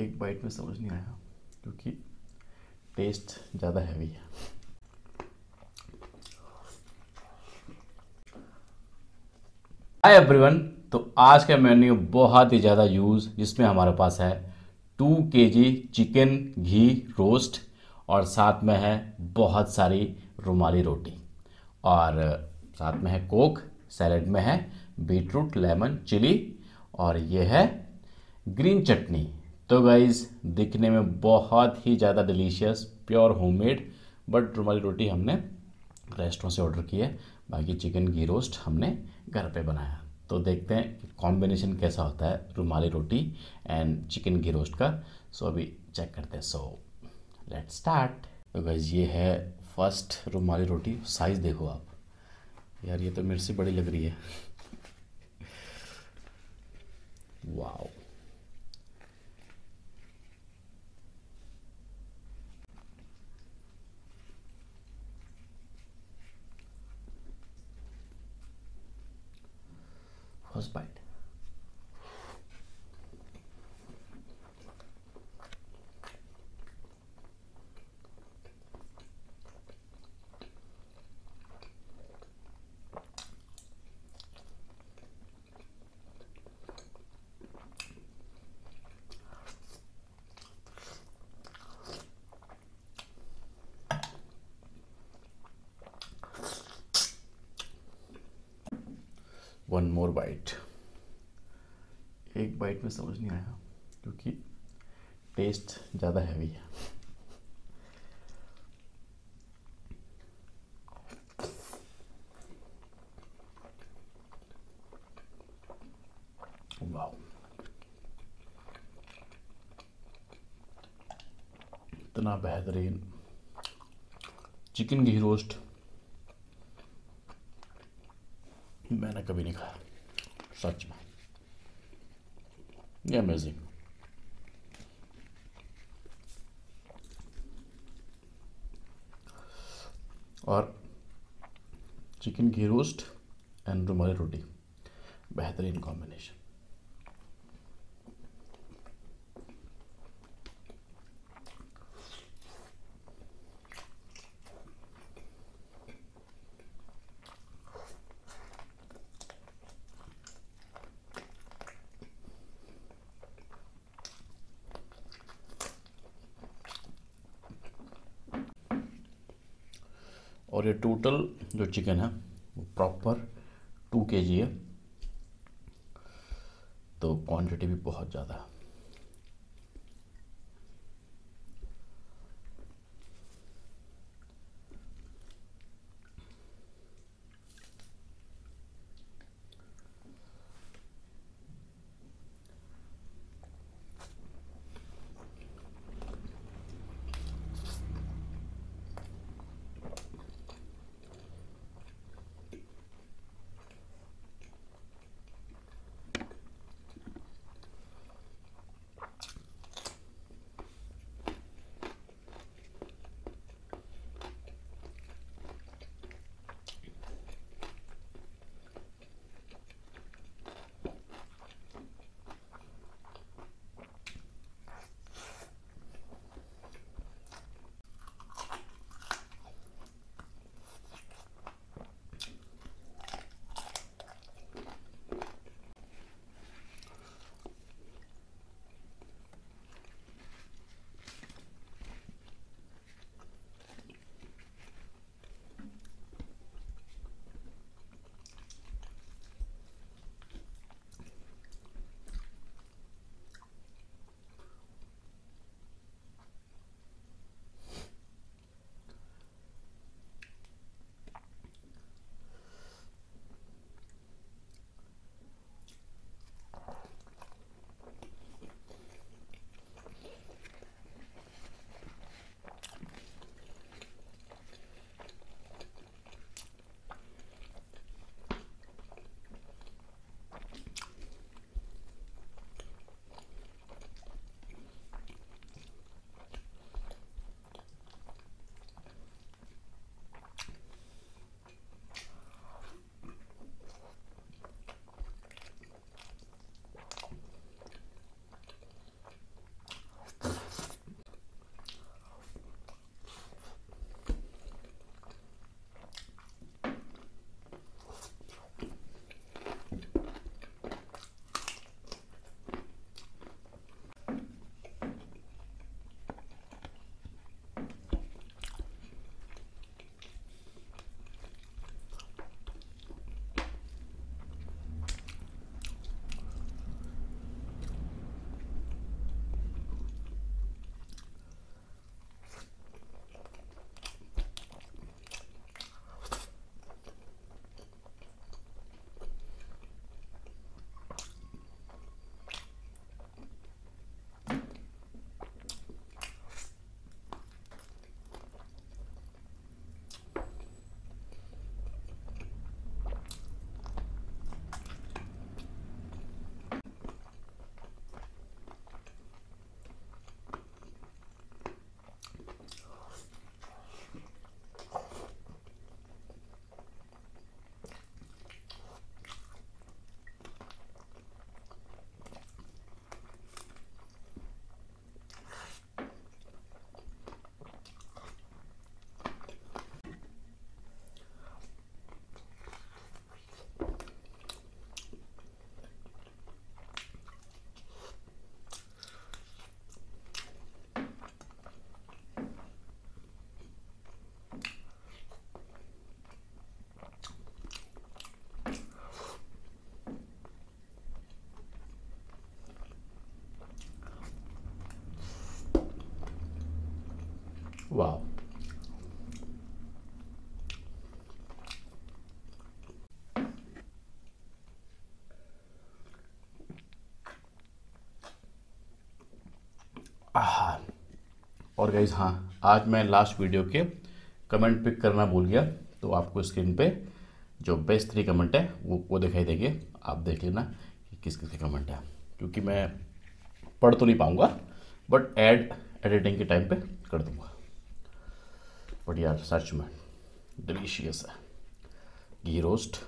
एक बाइट में समझ नहीं आया क्योंकि टेस्ट ज़्यादा हैवी है। हाय एवरीवन, तो आज का मेन्यू बहुत ही ज़्यादा यूज़ जिसमें हमारे पास है 2 kg चिकन घी रोस्ट और साथ में है बहुत सारी रुमाली रोटी और साथ में है कोक, सैलेड में है बीटरूट, लेमन, चिली और ये है ग्रीन चटनी। तो गाइज़ दिखने में बहुत ही ज़्यादा delicious pure homemade but rumali roti हमने रेस्टोरेंट से ऑर्डर की है, बाकी चिकन घी रोस्ट हमने घर पे बनाया। तो देखते हैं कि कॉम्बिनेशन कैसा होता है rumali roti and chicken ghee roast का। सो अभी चेक करते हैं। So let's start. तो गाइज़ ये है फर्स्ट रुमाली रोटी। साइज़ देखो आप यार, ये तो मिर्ची बड़ी लग रही है। Wow, first bite. One more bite. एक बाइट में समझ नहीं आया क्योंकि टेस्ट ज़्यादा हैवी है। वाह, इतना बेहतरीन चिकन घी रोस्ट मैंने कभी नहीं खाया, सच में ये अमेजिंग। और chicken ghee roast and rumali roti, बेहतरीन कॉम्बिनेशन। और ये टोटल जो चिकन है वो प्रॉपर 2 kg है, तो क्वांटिटी भी बहुत ज़्यादा है। वाह, और गाइज हाँ, आज मैं लास्ट वीडियो के कमेंट पिक करना भूल गया, तो आपको स्क्रीन पे जो बेस्ट 3 कमेंट है वो दिखाई देंगे। आप देख लेना कि किस किस के कमेंट है, क्योंकि मैं पढ़ तो नहीं पाऊंगा बट एडिटिंग के टाइम पे कर दूंगा। बट यार सच में डिलीशियस है ghee roast.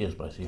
Yes, spicy.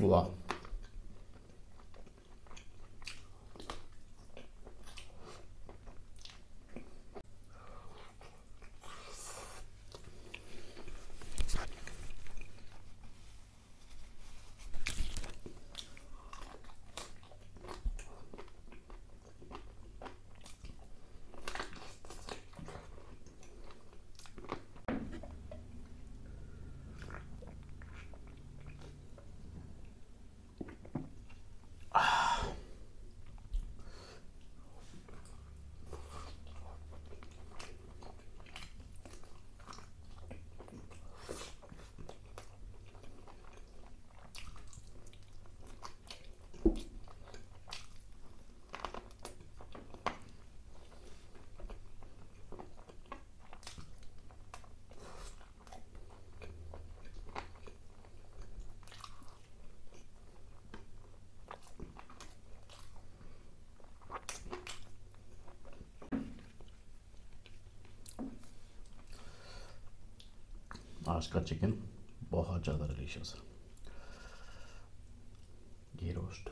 Wow. आज का चिकन बहुत ज़्यादा डिलीशियस है। Ghee roast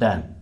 done।